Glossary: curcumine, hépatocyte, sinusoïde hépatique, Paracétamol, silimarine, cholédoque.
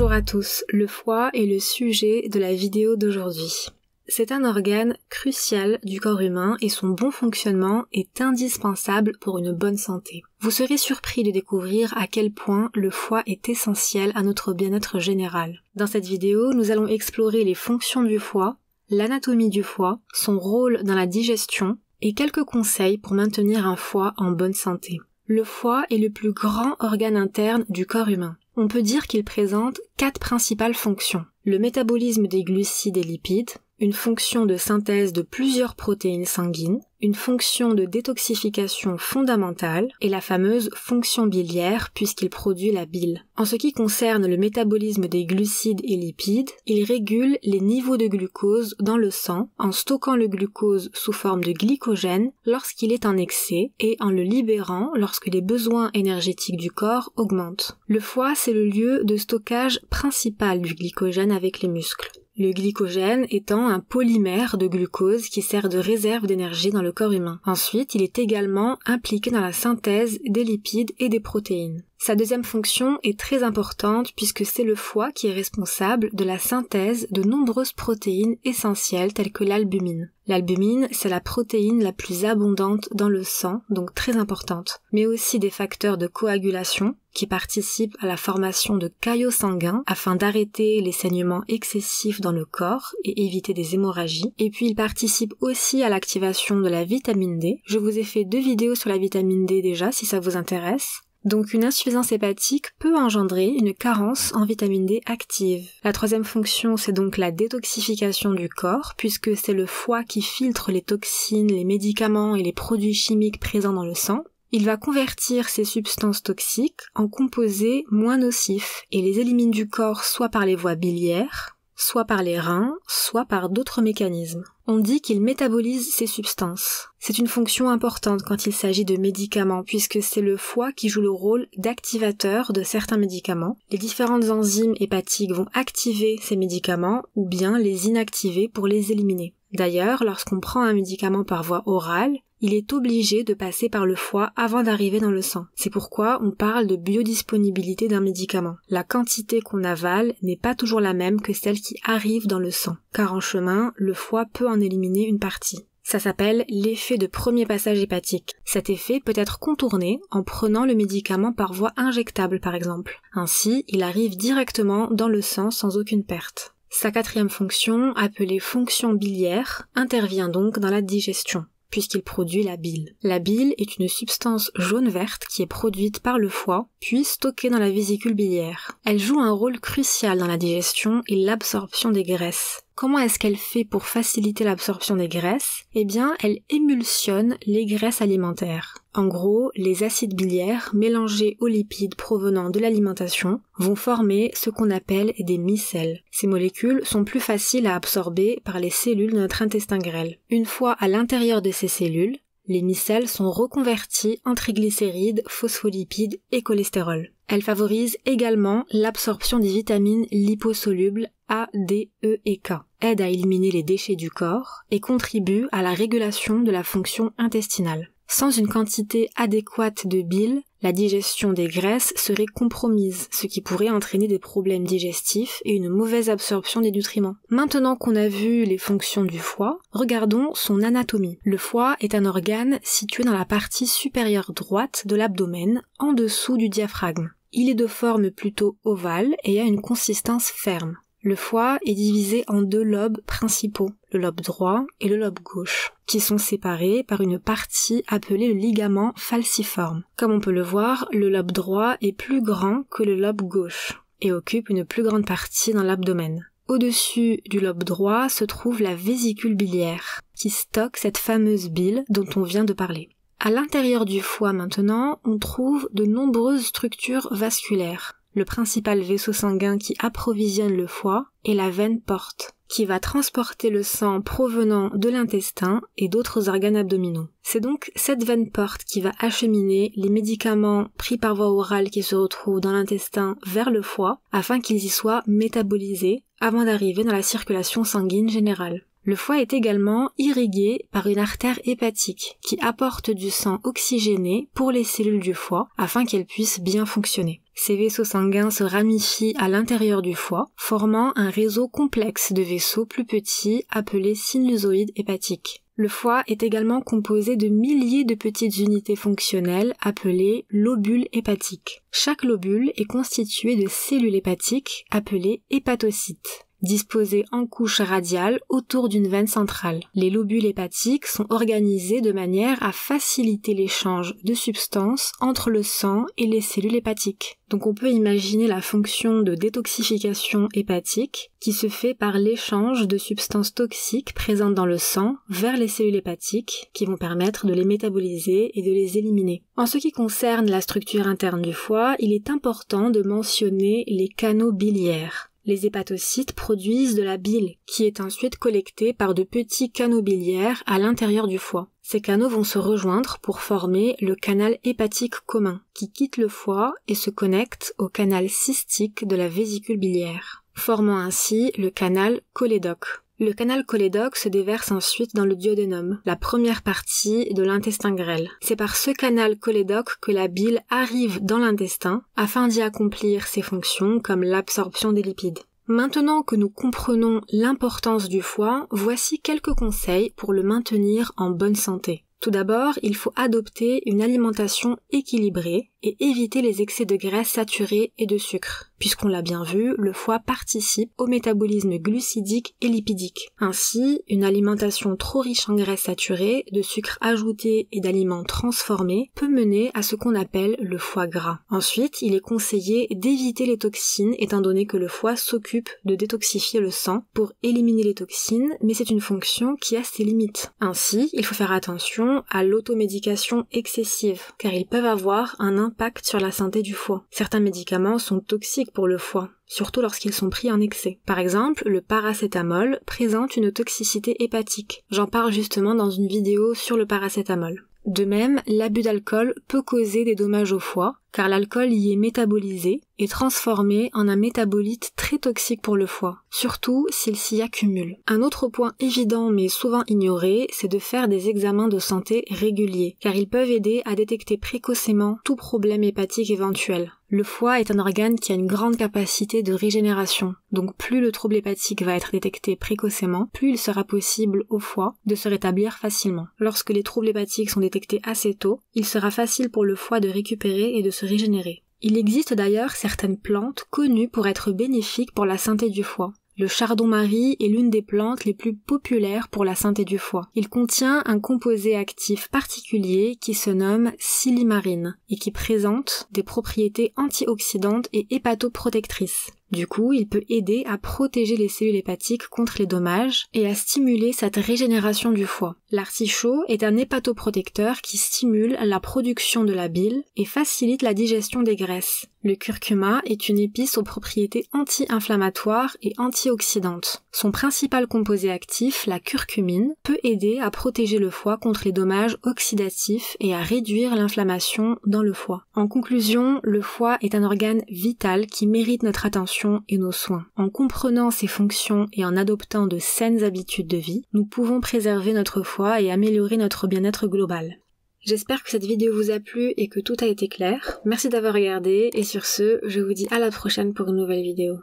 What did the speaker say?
Bonjour à tous, le foie est le sujet de la vidéo d'aujourd'hui. C'est un organe crucial du corps humain et son bon fonctionnement est indispensable pour une bonne santé. Vous serez surpris de découvrir à quel point le foie est essentiel à notre bien-être général. Dans cette vidéo, nous allons explorer les fonctions du foie, l'anatomie du foie, son rôle dans la digestion et quelques conseils pour maintenir un foie en bonne santé. Le foie est le plus grand organe interne du corps humain. On peut dire qu'il présente quatre principales fonctions. Le métabolisme des glucides et lipides, une fonction de synthèse de plusieurs protéines sanguines, une fonction de détoxification fondamentale et la fameuse fonction biliaire puisqu'il produit la bile. En ce qui concerne le métabolisme des glucides et lipides, il régule les niveaux de glucose dans le sang en stockant le glucose sous forme de glycogène lorsqu'il est en excès et en le libérant lorsque les besoins énergétiques du corps augmentent. Le foie, c'est le lieu de stockage principal du glycogène avec les muscles. Le glycogène étant un polymère de glucose qui sert de réserve d'énergie dans le corps humain. Ensuite, il est également impliqué dans la synthèse des lipides et des protéines. Sa deuxième fonction est très importante puisque c'est le foie qui est responsable de la synthèse de nombreuses protéines essentielles telles que l'albumine. L'albumine, c'est la protéine la plus abondante dans le sang, donc très importante, mais aussi des facteurs de coagulation qui participent à la formation de caillots sanguins afin d'arrêter les saignements excessifs dans le corps et éviter des hémorragies. Et puis il participe aussi à l'activation de la vitamine D. Je vous ai fait deux vidéos sur la vitamine D déjà si ça vous intéresse. Donc une insuffisance hépatique peut engendrer une carence en vitamine D active. La troisième fonction, c'est donc la détoxification du corps, puisque c'est le foie qui filtre les toxines, les médicaments et les produits chimiques présents dans le sang. Il va convertir ces substances toxiques en composés moins nocifs et les élimine du corps soit par les voies biliaires, soit par les reins, soit par d'autres mécanismes. On dit qu'il métabolise ces substances. C'est une fonction importante quand il s'agit de médicaments, puisque c'est le foie qui joue le rôle d'activateur de certains médicaments. Les différentes enzymes hépatiques vont activer ces médicaments ou bien les inactiver pour les éliminer. D'ailleurs, lorsqu'on prend un médicament par voie orale, il est obligé de passer par le foie avant d'arriver dans le sang. C'est pourquoi on parle de biodisponibilité d'un médicament. La quantité qu'on avale n'est pas toujours la même que celle qui arrive dans le sang, car en chemin, le foie peut en éliminer une partie. Ça s'appelle l'effet de premier passage hépatique. Cet effet peut être contourné en prenant le médicament par voie injectable par exemple. Ainsi, il arrive directement dans le sang sans aucune perte. Sa quatrième fonction, appelée fonction biliaire, intervient donc dans la digestion, puisqu'il produit la bile. La bile est une substance jaune-verte qui est produite par le foie, puis stockée dans la vésicule biliaire. Elle joue un rôle crucial dans la digestion et l'absorption des graisses. Comment est-ce qu'elle fait pour faciliter l'absorption des graisses? Eh bien, elle émulsionne les graisses alimentaires. En gros, les acides biliaires mélangés aux lipides provenant de l'alimentation vont former ce qu'on appelle des micelles. Ces molécules sont plus faciles à absorber par les cellules de notre intestin grêle. Une fois à l'intérieur de ces cellules, les micelles sont reconverties en triglycérides, phospholipides et cholestérol. Elles favorisent également l'absorption des vitamines liposolubles A, D, E et K, aident à éliminer les déchets du corps et contribuent à la régulation de la fonction intestinale. Sans une quantité adéquate de bile, la digestion des graisses serait compromise, ce qui pourrait entraîner des problèmes digestifs et une mauvaise absorption des nutriments. Maintenant qu'on a vu les fonctions du foie, regardons son anatomie. Le foie est un organe situé dans la partie supérieure droite de l'abdomen, en dessous du diaphragme. Il est de forme plutôt ovale et a une consistance ferme. Le foie est divisé en deux lobes principaux, le lobe droit et le lobe gauche, qui sont séparés par une partie appelée le ligament falciforme. Comme on peut le voir, le lobe droit est plus grand que le lobe gauche et occupe une plus grande partie dans l'abdomen. Au-dessus du lobe droit se trouve la vésicule biliaire, qui stocke cette fameuse bile dont on vient de parler. À l'intérieur du foie maintenant, on trouve de nombreuses structures vasculaires. Le principal vaisseau sanguin qui approvisionne le foie est la veine porte, qui va transporter le sang provenant de l'intestin et d'autres organes abdominaux. C'est donc cette veine porte qui va acheminer les médicaments pris par voie orale qui se retrouvent dans l'intestin vers le foie afin qu'ils y soient métabolisés avant d'arriver dans la circulation sanguine générale. Le foie est également irrigué par une artère hépatique qui apporte du sang oxygéné pour les cellules du foie afin qu'elles puissent bien fonctionner. Ces vaisseaux sanguins se ramifient à l'intérieur du foie, formant un réseau complexe de vaisseaux plus petits appelés sinusoïdes hépatiques. Le foie est également composé de milliers de petites unités fonctionnelles appelées lobules hépatiques. Chaque lobule est constitué de cellules hépatiques appelées hépatocytes, disposés en couches radiales autour d'une veine centrale. Les lobules hépatiques sont organisés de manière à faciliter l'échange de substances entre le sang et les cellules hépatiques. Donc on peut imaginer la fonction de détoxification hépatique qui se fait par l'échange de substances toxiques présentes dans le sang vers les cellules hépatiques qui vont permettre de les métaboliser et de les éliminer. En ce qui concerne la structure interne du foie, il est important de mentionner les canaux biliaires. Les hépatocytes produisent de la bile, qui est ensuite collectée par de petits canaux biliaires à l'intérieur du foie. Ces canaux vont se rejoindre pour former le canal hépatique commun, qui quitte le foie et se connecte au canal cystique de la vésicule biliaire, formant ainsi le canal cholédoque. Le canal cholédoque se déverse ensuite dans le duodénum, la première partie de l'intestin grêle. C'est par ce canal cholédoque que la bile arrive dans l'intestin afin d'y accomplir ses fonctions comme l'absorption des lipides. Maintenant que nous comprenons l'importance du foie, voici quelques conseils pour le maintenir en bonne santé. Tout d'abord, il faut adopter une alimentation équilibrée et éviter les excès de graisses saturées et de sucre. Puisqu'on l'a bien vu, le foie participe au métabolisme glucidique et lipidique. Ainsi, une alimentation trop riche en graisses saturées, de sucres ajoutés et d'aliments transformés peut mener à ce qu'on appelle le foie gras. Ensuite, il est conseillé d'éviter les toxines étant donné que le foie s'occupe de détoxifier le sang pour éliminer les toxines, mais c'est une fonction qui a ses limites. Ainsi, il faut faire attention à l'automédication excessive, car ils peuvent avoir un impact sur la santé du foie. Certains médicaments sont toxiques pour le foie, surtout lorsqu'ils sont pris en excès. Par exemple, le paracétamol présente une toxicité hépatique. J'en parle justement dans une vidéo sur le paracétamol. De même, l'abus d'alcool peut causer des dommages au foie, car l'alcool y est métabolisé et transformé en un métabolite très toxique pour le foie, surtout s'il s'y accumule. Un autre point évident mais souvent ignoré, c'est de faire des examens de santé réguliers, car ils peuvent aider à détecter précocement tout problème hépatique éventuel. Le foie est un organe qui a une grande capacité de régénération, donc plus le trouble hépatique va être détecté précocement, plus il sera possible au foie de se rétablir facilement. Lorsque les troubles hépatiques sont détectés assez tôt, il sera facile pour le foie de récupérer et de se régénérer. Il existe d'ailleurs certaines plantes connues pour être bénéfiques pour la santé du foie. Le chardon-marie est l'une des plantes les plus populaires pour la santé du foie. Il contient un composé actif particulier qui se nomme silimarine et qui présente des propriétés antioxydantes et hépatoprotectrices. Du coup, il peut aider à protéger les cellules hépatiques contre les dommages et à stimuler cette régénération du foie. L'artichaut est un hépatoprotecteur qui stimule la production de la bile et facilite la digestion des graisses. Le curcuma est une épice aux propriétés anti-inflammatoires et antioxydantes. Son principal composé actif, la curcumine, peut aider à protéger le foie contre les dommages oxydatifs et à réduire l'inflammation dans le foie. En conclusion, le foie est un organe vital qui mérite notre attention et nos soins. En comprenant ses fonctions et en adoptant de saines habitudes de vie, nous pouvons préserver notre foie et améliorer notre bien-être global. J'espère que cette vidéo vous a plu et que tout a été clair. Merci d'avoir regardé et sur ce, je vous dis à la prochaine pour une nouvelle vidéo.